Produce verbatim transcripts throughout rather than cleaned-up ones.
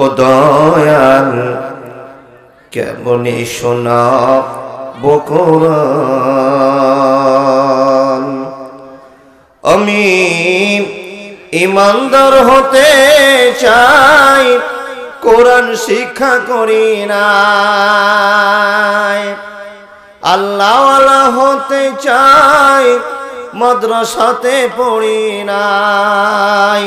ও দয়াল কেমনে শোনাবো কোরআন। আমি ইমানদার হতে চাই, কোরআন শিক্ষা করি নাই। আল্লাহওয়ালা হতে চাই, মাদ্রাসাতে পড়ি নাই।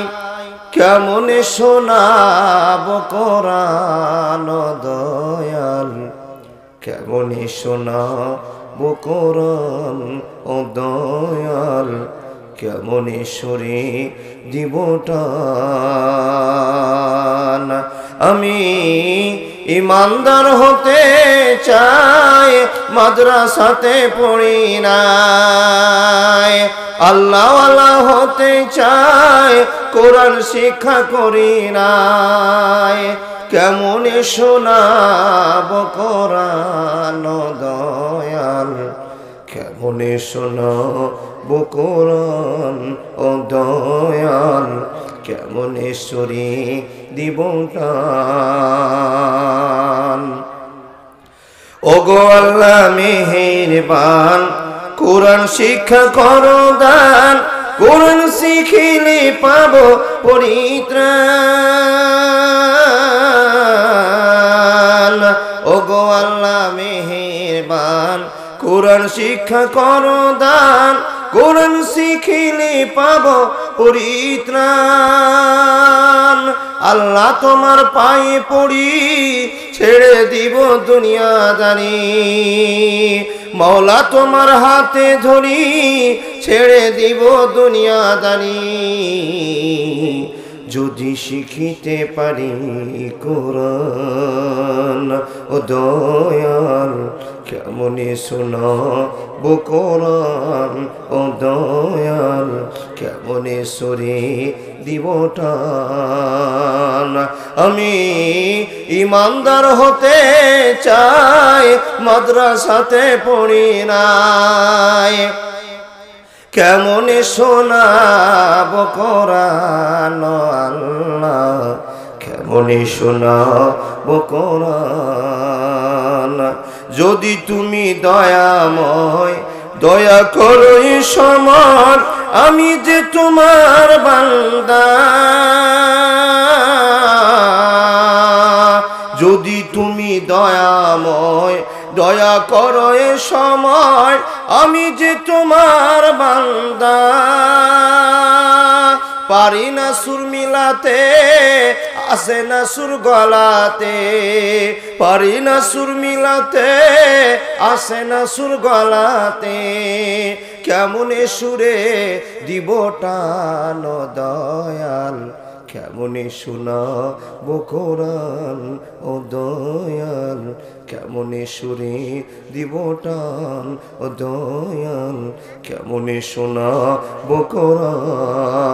কেমনে শোনাবো কোরআন দয়াল, কেমনে শোনাবো কোরআন ও দয়াল, কেমনে সরে দিবটান। আমি ইমানদার হতে চাই, মাদ্রাসাতে পড়ি নাই। আল্লাহওয়ালা হতে চাই, কোরআন শিক্ষা করি নাই। কেমনে শোনাবো কোরআন দয়াল, কেমনে শোনাবো কোরআন ও দয়াল, কেমনে সরে দিবটান। ওগো আল্লাহ মেহেরবান, কোরআন শিক্ষা করো দান। কোরআন শিখিলে পাবো পরিত্রাণ। ওগো আল্লাহ মেহেরবান, কোরআন শিক্ষা করো দান। কোরআন শিখিলে পাবো পরিত্রাণ। আল্লাহ তোমার পায়ে পড়ি, ছেড়ে দিব দুনিয়াদারি। মওলা তোমার হাতে ধরি, ছেড়ে দিব দুনিয়াদারি। যদি শিখিতে পারি কোরআন ও দয়াল, কেমনে শোনাবো কোরআন ও দয়াল, কেমনে সরে দিবটান। আমি ইমানদার হতে চাই, মাদ্রাসাতে পড়ি নাই। কেমনে শোনাবো কোরআন আল্লাহ, কেমনে শোনাবো কোরআন। যদি তুমি দয়াময়, দয়া করো ইসমত। আমি যে তোমার বান্দা, যদি তুমি দয়াময়, দয়া করো এ সময়। আমি যে তোমার বান্দা, পারি না সুর মিলাতে, আসে না সুর গলাতে। পারি না সুর মিলাতে, আসে না সুর গলাতে। কেমনে সুরে দিবটান দয়াল, কেমনে শোনাবো কোরআন ও দয়াল, কেমনে সুরে দিবটান ও দয়াল, কেমনে শোনাবো কোরআন।